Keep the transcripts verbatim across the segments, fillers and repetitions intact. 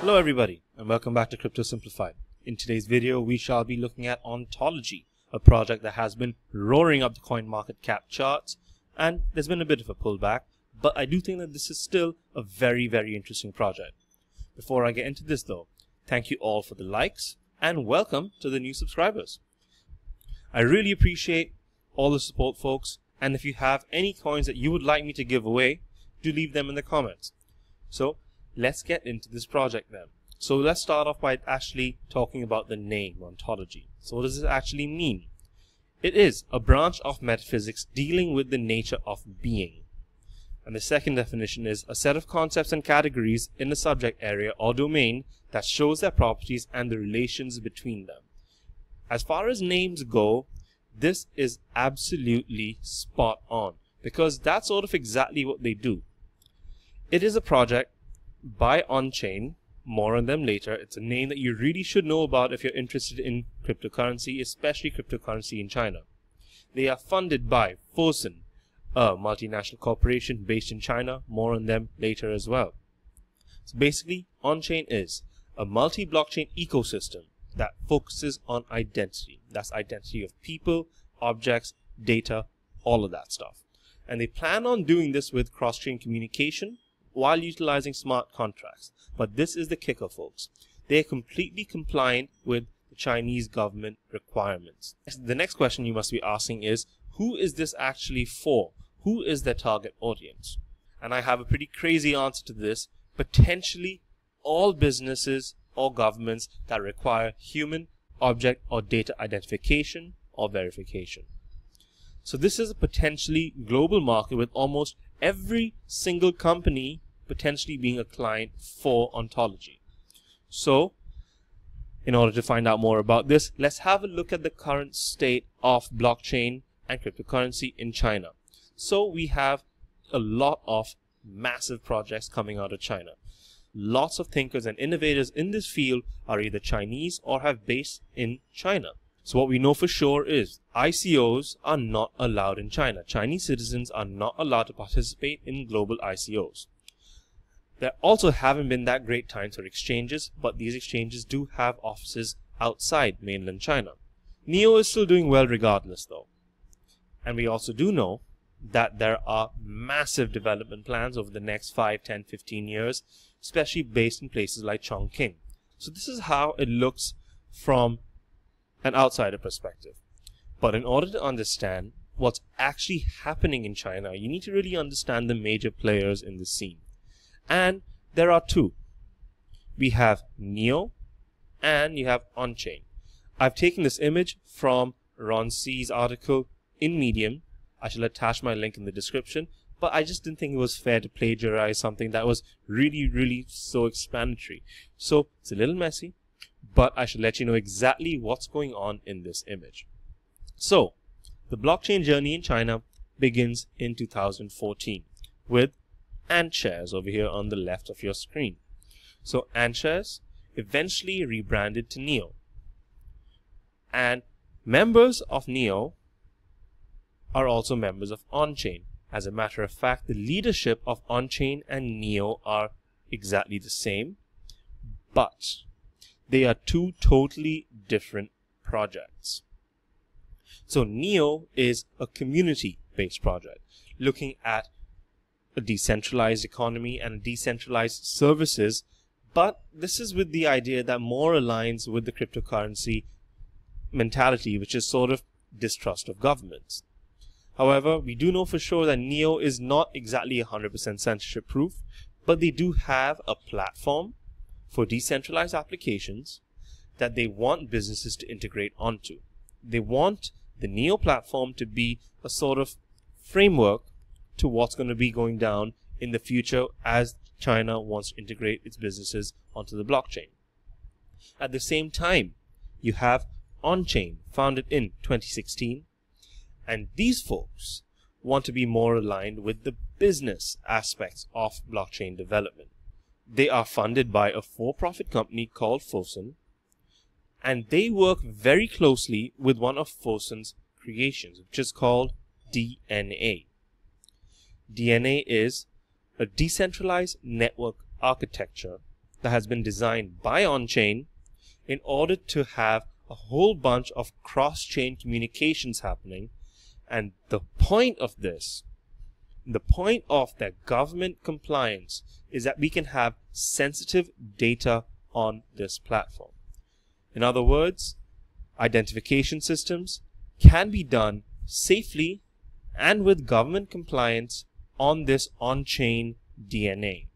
Hello everybody, and welcome back to Crypto Simplified. In today's video, we shall be looking at Ontology, a project that has been roaring up the coin market cap charts, and there's been a bit of a pullback, but I do think that this is still a very, very interesting project. Before I get into this though, thank you all for the likes, and welcome to the new subscribers. I really appreciate all the support, folks, and if you have any coins that you would like me to give away, do leave them in the comments. So, let's get into this project then. So let's start off by actually talking about the name Ontology. So what does this actually mean? It is a branch of metaphysics dealing with the nature of being. And the second definition is a set of concepts and categories in a subject area or domain that shows their properties and the relations between them. As far as names go, this is absolutely spot on, because that's sort of exactly what they do. It is a project by Onchain, more on them later. It's a name that you really should know about if you're interested in cryptocurrency, especially cryptocurrency in China. They are funded by Fosun, a multinational corporation based in China, more on them later as well. So basically, Onchain is a multi-blockchain ecosystem that focuses on identity. That's identity of people, objects, data, all of that stuff. And they plan on doing this with cross-chain communication, while utilizing smart contracts. But this is the kicker, folks. They are completely compliant with the Chinese government requirements. The next question you must be asking is, who is this actually for? Who is their target audience? And I have a pretty crazy answer to this. Potentially all businesses or governments that require human, object, or data identification or verification. So this is a potentially global market with almost every single company potentially being a client for Ontology. So, in order to find out more about this, let's have a look at the current state of blockchain and cryptocurrency in China. So we have a lot of massive projects coming out of China. Lots of thinkers and innovators in this field are either Chinese or have base in China. So what we know for sure is I C Os are not allowed in China. Chinese citizens are not allowed to participate in global I C Os. There also haven't been that great times for exchanges, but these exchanges do have offices outside mainland China. Neo is still doing well regardless though. And we also do know that there are massive development plans over the next five, ten, fifteen years, especially based in places like Chongqing. So this is how it looks from an outsider perspective. But in order to understand what's actually happening in China, you need to really understand the major players in the scene. And there are two. We have Neo and you have Onchain. I've taken this image from Ron C's article in Medium. I shall attach my link in the description, but I just didn't think it was fair to plagiarize something that was really, really so explanatory. So it's a little messy, but I should let you know exactly what's going on in this image. So, the blockchain journey in China begins in two thousand fourteen with Ant Shares over here on the left of your screen. So, Ant Shares eventually rebranded to Neo. And members of Neo are also members of Onchain. As a matter of fact, the leadership of Onchain and Neo are exactly the same, but they are two totally different projects. So Neo is a community-based project looking at a decentralized economy and decentralized services, but this is with the idea that more aligns with the cryptocurrency mentality, which is sort of distrust of governments. However, we do know for sure that Neo is not exactly one hundred percent censorship-proof, but they do have a platform for decentralized applications that they want businesses to integrate onto. They want the Neo platform to be a sort of framework to what's going to be going down in the future as China wants to integrate its businesses onto the blockchain. At the same time, you have Onchain, founded in twenty sixteen, and these folks want to be more aligned with the business aspects of blockchain development. They are funded by a for-profit company called Fosun, and they work very closely with one of Fosun's creations, which is called D N A. D N A is a decentralized network architecture that has been designed by Onchain in order to have a whole bunch of cross-chain communications happening. And the point of this, the point of their government compliance, is that we can have sensitive data on this platform. In other words, identification systems can be done safely and with government compliance on this on-chain D N A.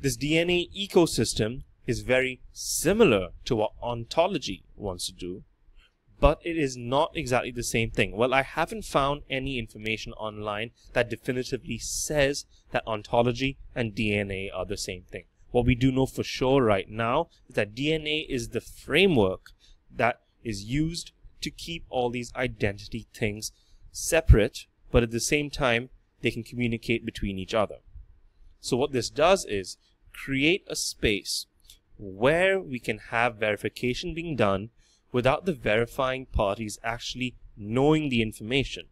This D N A ecosystem is very similar to what Ontology wants to do, but it is not exactly the same thing. Well, I haven't found any information online that definitively says that Ontology and D N A are the same thing. What we do know for sure right now is that D N A is the framework that is used to keep all these identity things separate, but at the same time, they can communicate between each other. So what this does is create a space where we can have verification being done without the verifying parties actually knowing the information.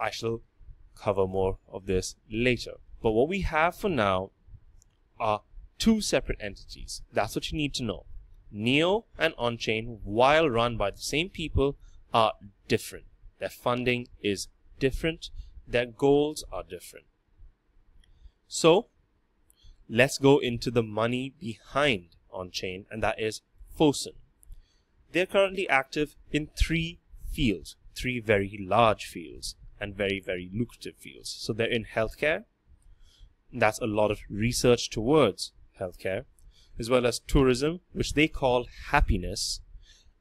I shall cover more of this later. But what we have for now are two separate entities. That's what you need to know. Neo and Onchain, while run by the same people, are different. Their funding is different. Their goals are different. So let's go into the money behind Onchain, and that is Fosun. They're currently active in three fields, three very large fields and very, very lucrative fields. So they're in healthcare. That's a lot of research towards healthcare, as well as tourism, which they call happiness,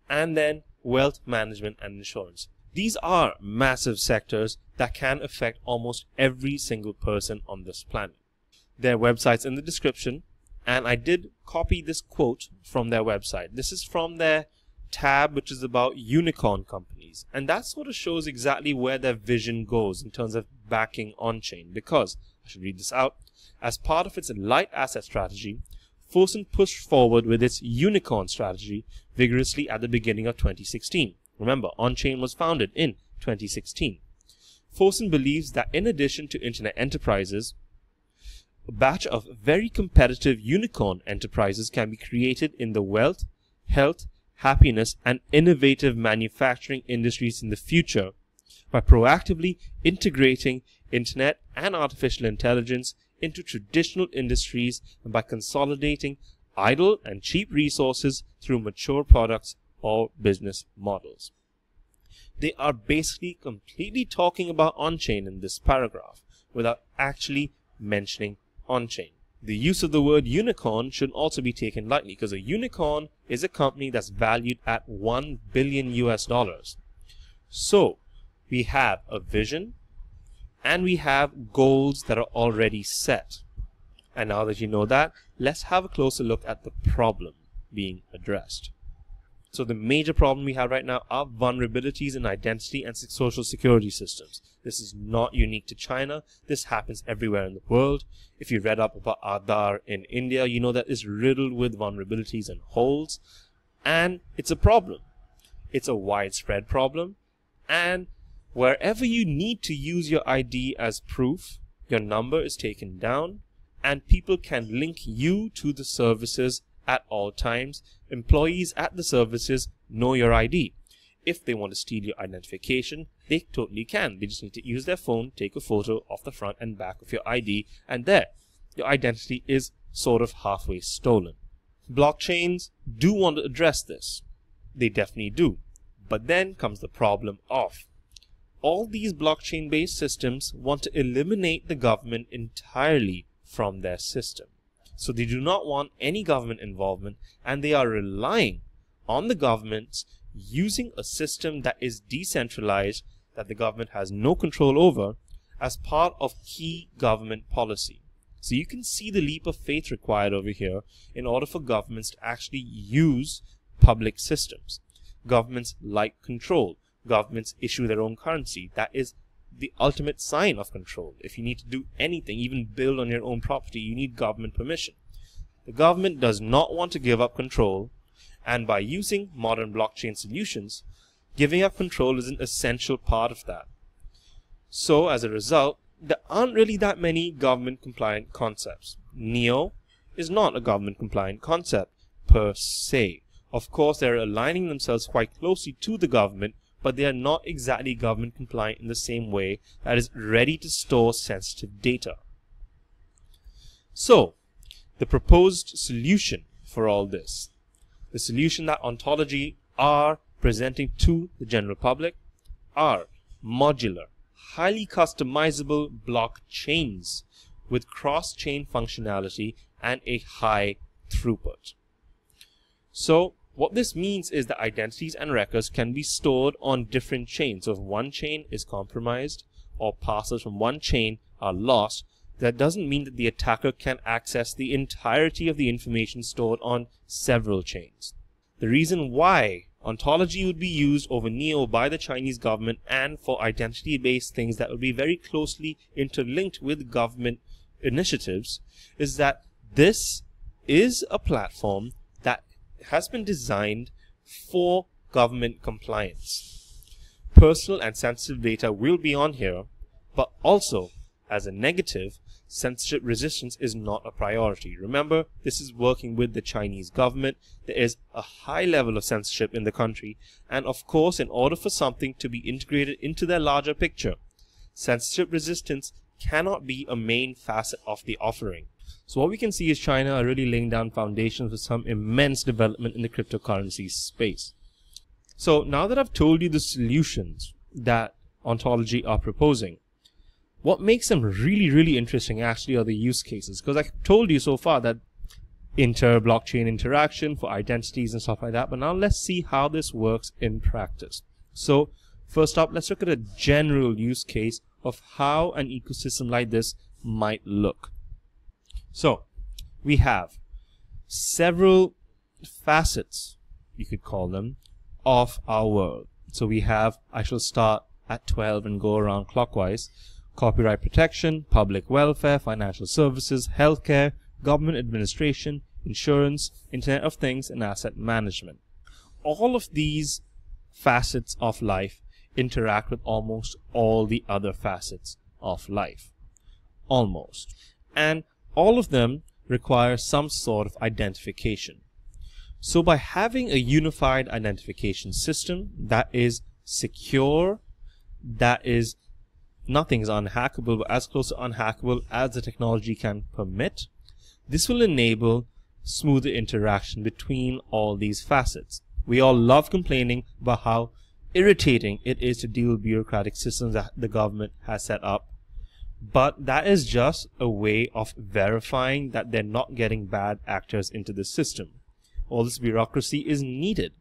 and then wealth management and insurance. These are massive sectors that can affect almost every single person on this planet. Their website's in the description, and I did copy this quote from their website. This is from their tab, which is about unicorn companies, and that sort of shows exactly where their vision goes in terms of backing Onchain. Because I should read this out. As part of its light asset strategy, Fosun pushed forward with its unicorn strategy vigorously at the beginning of twenty sixteen. Remember, Onchain was founded in twenty sixteen. Fosun believes that in addition to internet enterprises, a batch of very competitive unicorn enterprises can be created in the wealth, health, happiness, and innovative manufacturing industries in the future by proactively integrating internet and artificial intelligence into traditional industries and by consolidating idle and cheap resources through mature products or business models. They are basically completely talking about Onchain in this paragraph without actually mentioning Onchain. The use of the word unicorn should also be taken lightly, because a unicorn is a company that's valued at one billion U S dollars. So we have a vision and we have goals that are already set. And now that you know that, let's have a closer look at the problem being addressed. So the major problem we have right now are vulnerabilities in identity and social security systems. This is not unique to China. This happens everywhere in the world. If you read up about Aadhaar in India, you know that is riddled with vulnerabilities and holes. And it's a problem. It's a widespread problem. And wherever you need to use your I D as proof, your number is taken down, and people can link you to the services at all times. Employees at the services know your I D. If they want to steal your identification, they totally can. They just need to use their phone, take a photo of the front and back of your I D, and there, your identity is sort of halfway stolen. Blockchains do want to address this. They definitely do. But then comes the problem of all these blockchain-based systems want to eliminate the government entirely from their system. So they do not want any government involvement, and they are relying on the governments using a system that is decentralized, that the government has no control over, as part of key government policy. So you can see the leap of faith required over here in order for governments to actually use public systems. Governments like control. Governments issue their own currency. That is the ultimate sign of control. If you need to do anything, even build on your own property, you need government permission. The government does not want to give up control, and by using modern blockchain solutions, giving up control is an essential part of that. So as a result, there aren't really that many government compliant concepts. Neo is not a government-compliant concept per se. Of course, they're aligning themselves quite closely to the government, but they are not exactly government-compliant in the same way that is ready to store sensitive data. So, the proposed solution for all this, the solution that Ontology are presenting to the general public, are modular, highly customizable blockchains with cross-chain functionality and a high throughput. So what this means is that identities and records can be stored on different chains. So if one chain is compromised or parcels from one chain are lost, that doesn't mean that the attacker can access the entirety of the information stored on several chains. The reason why Ontology would be used over Neo by the Chinese government and for identity-based things that would be very closely interlinked with government initiatives is that this is a platform that has been designed for government compliance. Personal and sensitive data will be on here, but also, as a negative, censorship resistance is not a priority. Remember, this is working with the Chinese government. There is a high level of censorship in the country. And of course, in order for something to be integrated into their larger picture, censorship resistance cannot be a main facet of the offering. So what we can see is China are really laying down foundations for some immense development in the cryptocurrency space. So now that I've told you the solutions that Ontology are proposing, what makes them really, really interesting actually are the use cases. Because I told you so far that inter-blockchain interaction for identities and stuff like that. But now let's see how this works in practice. So first up, let's look at a general use case of how an ecosystem like this might look. So we have several facets, you could call them, of our world. So we have, I shall start at twelve and go around clockwise. Copyright protection, public welfare, financial services, healthcare, government administration, insurance, Internet of Things, and asset management. All of these facets of life interact with almost all the other facets of life. Almost. And all of them require some sort of identification. So by having a unified identification system that is secure, that is nothing is unhackable, but as close to unhackable as the technology can permit, this will enable smoother interaction between all these facets. We all love complaining about how irritating it is to deal with bureaucratic systems that the government has set up, but that is just a way of verifying that they're not getting bad actors into the system. All this bureaucracy is needed.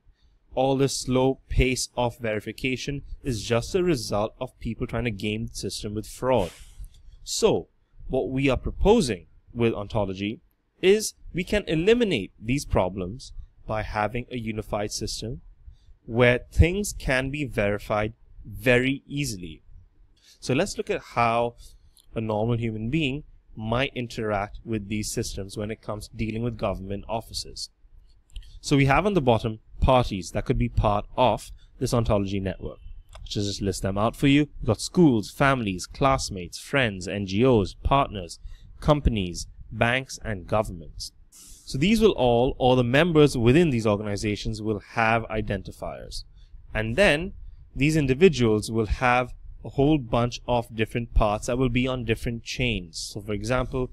All this slow pace of verification is just a result of people trying to game the system with fraud. So, what we are proposing with Ontology is we can eliminate these problems by having a unified system where things can be verified very easily. So let's look at how a normal human being might interact with these systems when it comes to dealing with government offices. So we have on the bottom parties that could be part of this Ontology network. I'll just list them out for you. You've got schools, families, classmates, friends, N G Os, partners, companies, banks, and governments. So these will all, or the members within these organizations will have identifiers. And then these individuals will have a whole bunch of different parts that will be on different chains. So for example,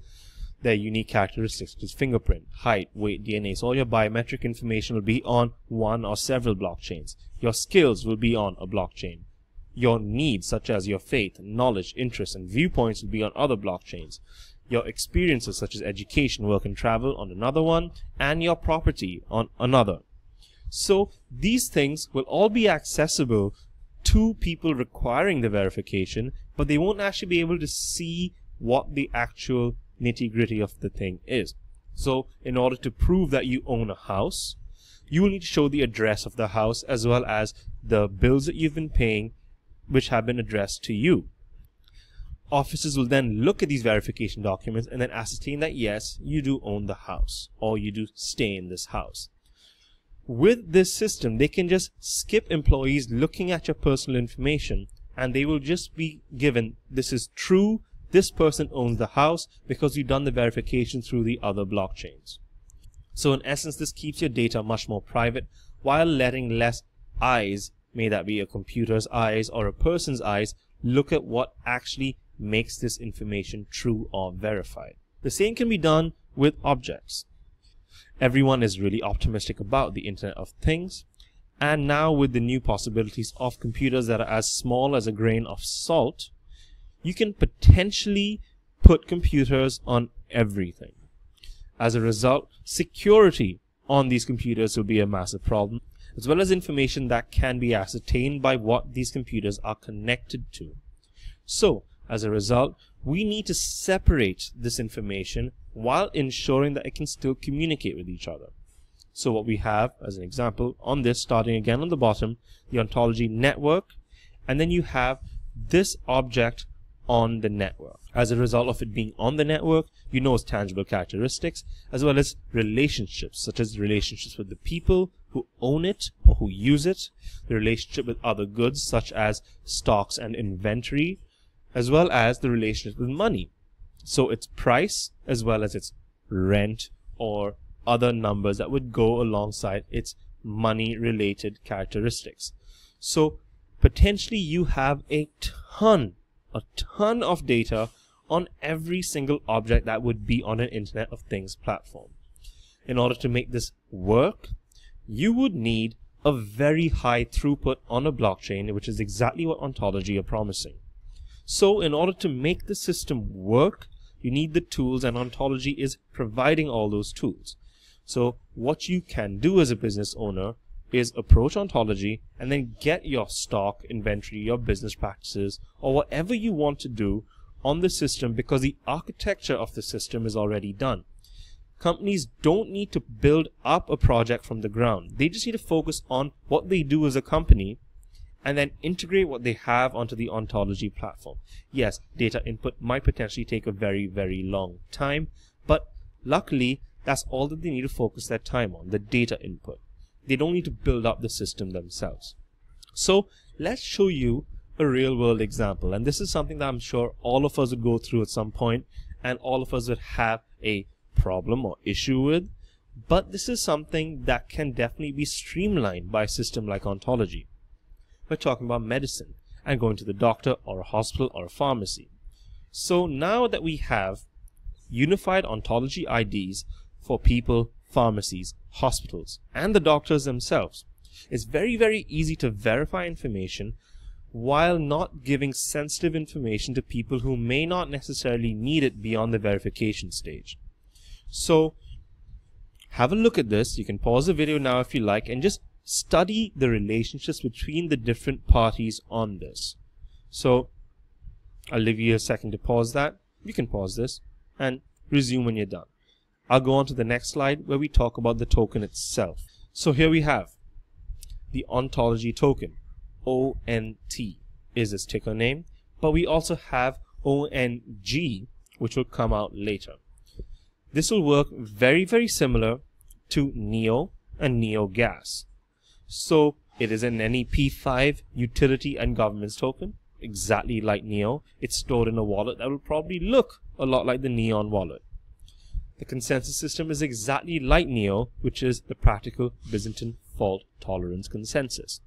their unique characteristics, which is fingerprint, height, weight, D N A. So all your biometric information will be on one or several blockchains. Your skills will be on a blockchain. Your needs, such as your faith, knowledge, interests, and viewpoints will be on other blockchains. Your experiences, such as education, work, and travel, on another one, and your property on another. So these things will all be accessible to people requiring the verification, but they won't actually be able to see what the actual nitty-gritty of the thing is. So in order to prove that you own a house, you will need to show the address of the house as well as the bills that you've been paying which have been addressed to you. Officers will then look at these verification documents and then ascertain that yes, you do own the house or you do stay in this house. With this system, they can just skip employees looking at your personal information and they will just be given this is true, this person owns the house because you've done the verification through the other blockchains. So in essence, this keeps your data much more private while letting less eyes, may that be a computer's eyes or a person's eyes, look at what actually makes this information true or verified. The same can be done with objects. Everyone is really optimistic about the Internet of Things, and now with the new possibilities of computers that are as small as a grain of salt, you can potentially put computers on everything. As a result, security on these computers will be a massive problem, as well as information that can be ascertained by what these computers are connected to. So, as a result, we need to separate this information while ensuring that it can still communicate with each other. So what we have, as an example, on this, starting again on the bottom, the ontology network, and then you have this object on the network. As a result of it being on the network, you know its tangible characteristics, as well as relationships, such as relationships with the people who own it or who use it, the relationship with other goods, such as stocks and inventory, as well as the relationship with money. So its price, as well as its rent, or other numbers that would go alongside its money-related characteristics. So potentially you have a ton a ton of data on every single object that would be on an Internet of Things platform. In order to make this work, you would need a very high throughput on a blockchain, which is exactly what Ontology are promising. So in order to make the system work, you need the tools, and Ontology is providing all those tools. So what you can do as a business owner is approach Ontology and then get your stock, inventory, your business practices, or whatever you want to do on the system, because the architecture of the system is already done. Companies don't need to build up a project from the ground. They just need to focus on what they do as a company and then integrate what they have onto the Ontology platform. Yes, data input might potentially take a very, very long time, but luckily that's all that they need to focus their time on, the data input. They don't need to build up the system themselves. So let's show you a real world example, and this is something that I'm sure all of us would go through at some point and all of us would have a problem or issue with, but this is something that can definitely be streamlined by a system like Ontology. We're talking about medicine and going to the doctor or a hospital or a pharmacy. So now that we have unified Ontology I Ds for people, pharmacies, hospitals, and the doctors themselves, it's very, very easy to verify information while not giving sensitive information to people who may not necessarily need it beyond the verification stage. So have a look at this. You can pause the video now if you like and just study the relationships between the different parties on this. So I'll leave you a second to pause that. You can pause this and resume when you're done. I'll go on to the next slide where we talk about the token itself. So here we have the Ontology token. O N T is its ticker name, but we also have O N G, which will come out later. This will work very, very similar to Neo and Neo Gas. So it is an N E P five utility and governments token, exactly like Neo. It's stored in a wallet that will probably look a lot like the NEON wallet. The consensus system is exactly like Neo, which is the Practical Byzantine Fault Tolerance Consensus.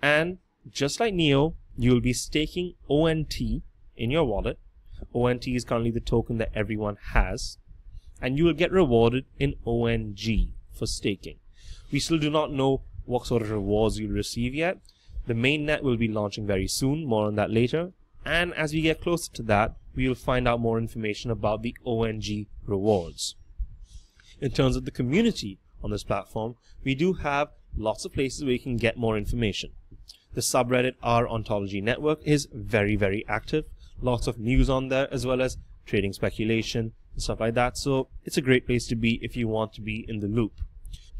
And just like Neo, you'll be staking O N T in your wallet. O N T is currently the token that everyone has, and you will get rewarded in O N G for staking. We still do not know what sort of rewards you'll receive yet. The mainnet will be launching very soon, more on that later. And as we get closer to that, we will find out more information about the O N G rewards. In terms of the community on this platform, we do have lots of places where you can get more information. The subreddit r Ontology Network is very, very active. Lots of news on there, as well as trading speculation and stuff like that. So it's a great place to be if you want to be in the loop.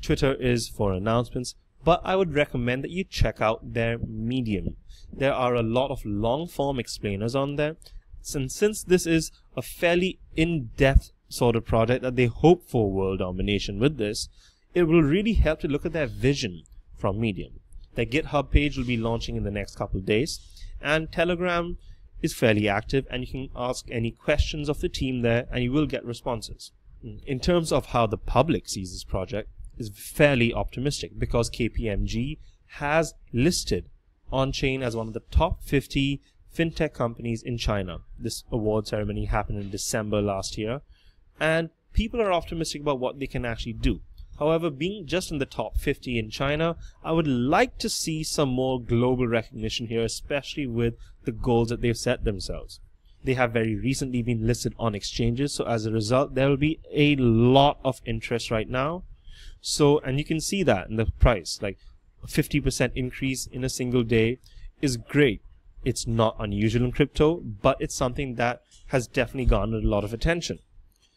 Twitter is for announcements, but I would recommend that you check out their Medium. There are a lot of long-form explainers on there, and since this is a fairly in-depth sort of project that they hope for world domination with this, it will really help to look at their vision from Medium. Their GitHub page will be launching in the next couple of days, and Telegram is fairly active, and you can ask any questions of the team there and you will get responses. In terms of how the public sees this project, is fairly optimistic because K P M G has listed Onchain as one of the top fifty fintech companies in China. This award ceremony happened in December last year, and people are optimistic about what they can actually do. However, being just in the top fifty in China, I would like to see some more global recognition here, especially with the goals that they've set themselves. They have very recently been listed on exchanges, so as a result, there will be a lot of interest right now. So, and you can see that in the price, like a fifty percent increase in a single day is great. It's not unusual in crypto, but it's something that has definitely garnered a lot of attention.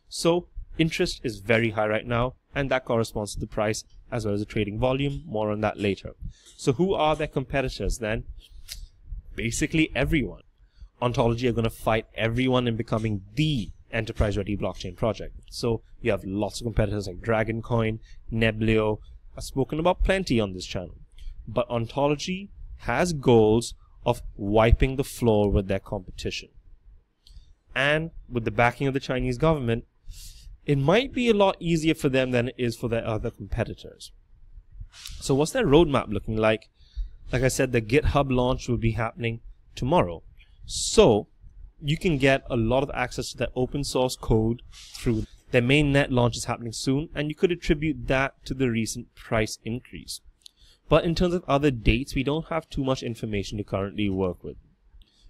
So interest is very high right now, and that corresponds to the price as well as the trading volume. More on that later. So who are their competitors then? Basically everyone. Ontology are going to fight everyone in becoming the enterprise-ready blockchain project. So you have lots of competitors like Dragoncoin, Neblio. I've spoken about plenty on this channel. But Ontology has goals of wiping the floor with their competition. And with the backing of the Chinese government, it might be a lot easier for them than it is for their other competitors. So what's their roadmap looking like? Like I said, the GitHub launch will be happening tomorrow. So you can get a lot of access to their open source code through their mainnet launch is happening soon, and you could attribute that to the recent price increase. But in terms of other dates, we don't have too much information to currently work with.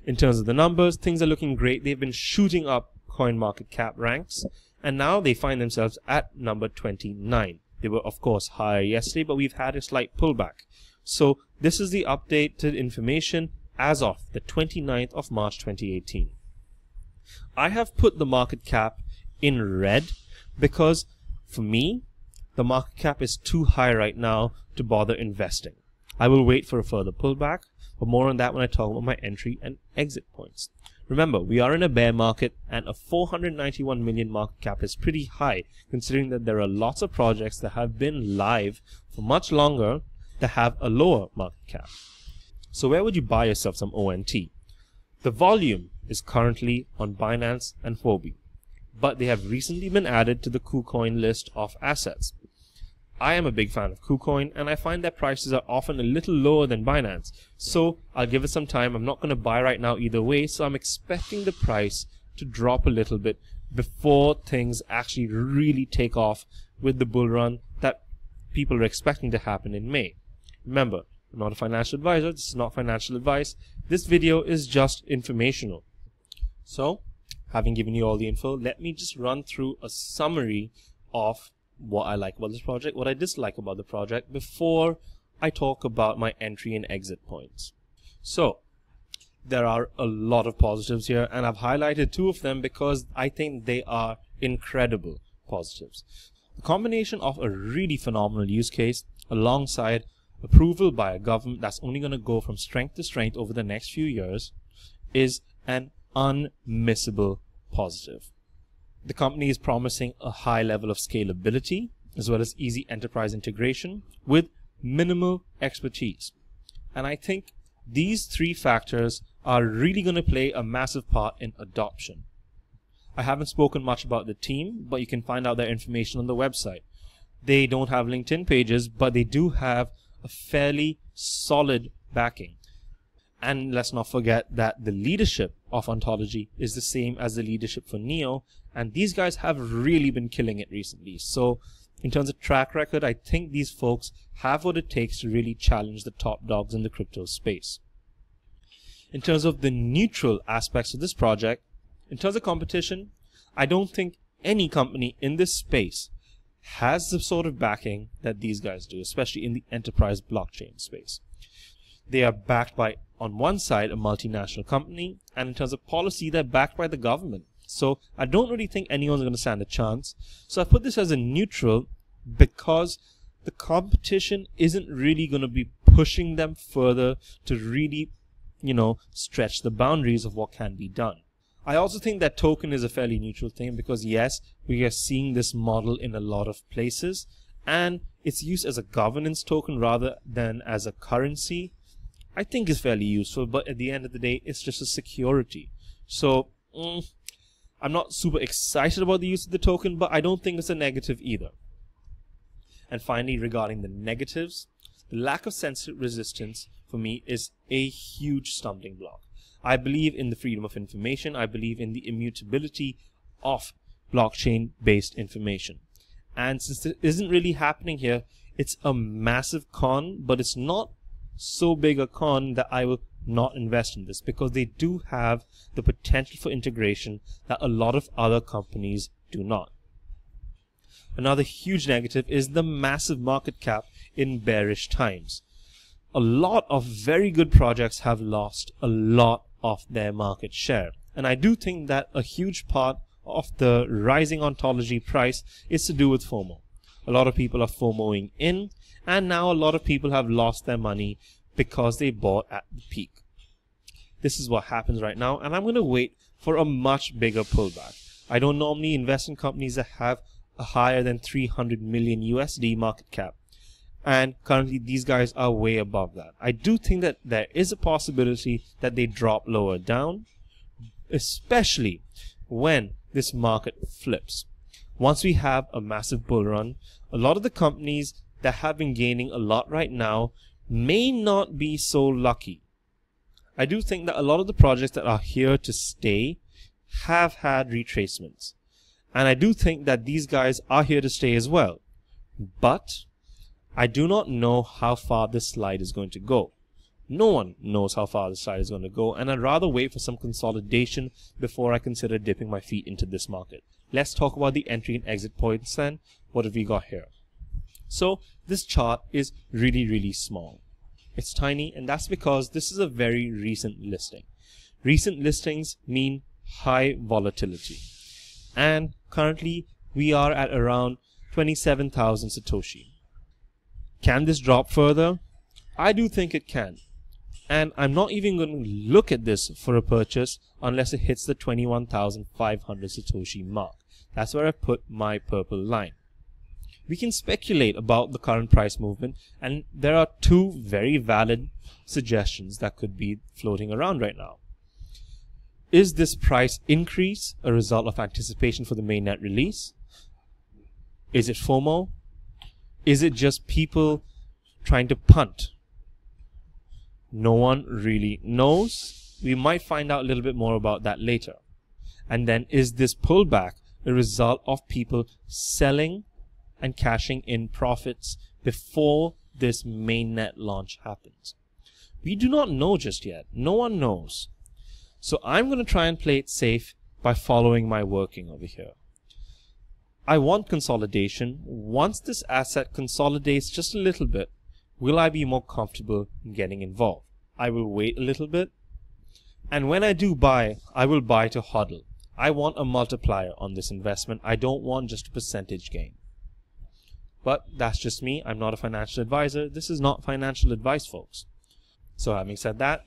In terms of the numbers, things are looking great. They've been shooting up CoinMarketCap ranks, and now they find themselves at number twenty-nine. They were, of course, higher yesterday, but we've had a slight pullback. So this is the updated information as of the twenty-ninth of March twenty eighteen. I have put the market cap in red because, for me, the market cap is too high right now to bother investing. I will wait for a further pullback, but more on that when I talk about my entry and exit points. Remember, we are in a bear market, and a four hundred ninety-one million market cap is pretty high, considering that there are lots of projects that have been live for much longer that have a lower market cap. So where would you buy yourself some O N T? The volume is currently on Binance and Huobi, but they have recently been added to the KuCoin list of assets. I am a big fan of KuCoin, and I find that prices are often a little lower than Binance. So I'll give it some time. I'm not going to buy right now either way, so I'm expecting the price to drop a little bit before things actually really take off with the bull run that people are expecting to happen in May. Remember, I'm not a financial advisor. This is not financial advice. This video is just informational. So, having given you all the info, let me just run through a summary of what I like about this project, what I dislike about the project, before I talk about my entry and exit points. So there are a lot of positives here, and I've highlighted two of them because I think they are incredible positives. The combination of a really phenomenal use case alongside approval by a government that's only going to go from strength to strength over the next few years is an unmissable positive. The company is promising a high level of scalability as well as easy enterprise integration with minimal expertise. And I think these three factors are really going to play a massive part in adoption. I haven't spoken much about the team, but you can find out their information on the website. They don't have LinkedIn pages, but they do have a fairly solid backing. And let's not forget that the leadership of Ontology is the same as the leadership for Neo, and these guys have really been killing it recently. So in terms of track record, I think these folks have what it takes to really challenge the top dogs in the crypto space. In terms of the neutral aspects of this project, in terms of competition, I don't think any company in this space has the sort of backing that these guys do, especially in the enterprise blockchain space. They are backed by, on one side, a multinational company, and in terms of policy, they're backed by the government. So I don't really think anyone's going to stand a chance. So I put this as a neutral because the competition isn't really going to be pushing them further to really, you know, stretch the boundaries of what can be done. I also think that token is a fairly neutral thing because, yes, we are seeing this model in a lot of places, and it's used as a governance token rather than as a currency. I think is fairly useful, but at the end of the day, it's just a security. So mm, I'm not super excited about the use of the token, but I don't think it's a negative either. And finally, regarding the negatives, the lack of censor resistance for me is a huge stumbling block. I believe in the freedom of information. I believe in the immutability of blockchain-based information. And since it isn't really happening here, it's a massive con, but it's not so big a con that I will not invest in this, because they do have the potential for integration that a lot of other companies do not. Another huge negative is the massive market cap in bearish times. A lot of very good projects have lost a lot of their market share. And I do think that a huge part of the rising Ontology price is to do with FOMO. A lot of people are FOMOing in, and now a lot of people have lost their money because they bought at the peak. This is what happens right now, and I'm going to wait for a much bigger pullback. I don't normally invest in companies that have a higher than three hundred million U S D market cap. And currently these guys are way above that. I do think that there is a possibility that they drop lower down, especially when this market flips. Once we have a massive bull run, a lot of the companies that have been gaining a lot right now may not be so lucky. I do think that a lot of the projects that are here to stay have had retracements. And I do think that these guys are here to stay as well. But I do not know how far this slide is going to go. No one knows how far this slide is going to go, and I'd rather wait for some consolidation before I consider dipping my feet into this market. Let's talk about the entry and exit points then. What have we got here? So this chart is really, really small. It's tiny, and that's because this is a very recent listing. Recent listings mean high volatility. And currently, we are at around twenty-seven thousand Satoshi. Can this drop further? I do think it can. And I'm not even going to look at this for a purchase unless it hits the twenty-one thousand five hundred Satoshi mark. That's where I put my purple line. We can speculate about the current price movement, and there are two very valid suggestions that could be floating around right now. Is this price increase a result of anticipation for the mainnet release? Is it FOMO? Is it just people trying to punt? No one really knows. We might find out a little bit more about that later. And then, is this pullback a result of people selling and cashing in profits before this mainnet launch happens? We do not know just yet. No one knows. So I'm going to try and play it safe by following my working over here. I want consolidation. Once this asset consolidates just a little bit, will I be more comfortable in getting involved? I will wait a little bit. And when I do buy, I will buy to hodl. I want a multiplier on this investment. I don't want just a percentage gain. But that's just me. I'm not a financial advisor. This is not financial advice, folks. So having said that,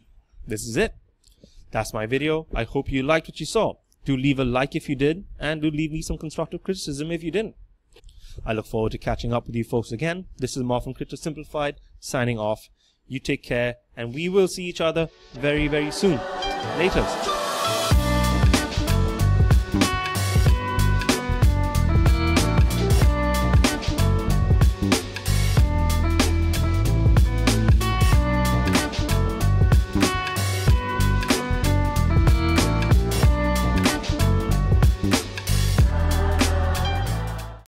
this is it. That's my video. I hope you liked what you saw. Do leave a like if you did, and do leave me some constructive criticism if you didn't. I look forward to catching up with you folks again. This is Mar from Crypto Simplified, signing off. You take care, and we will see each other very, very soon. Laters.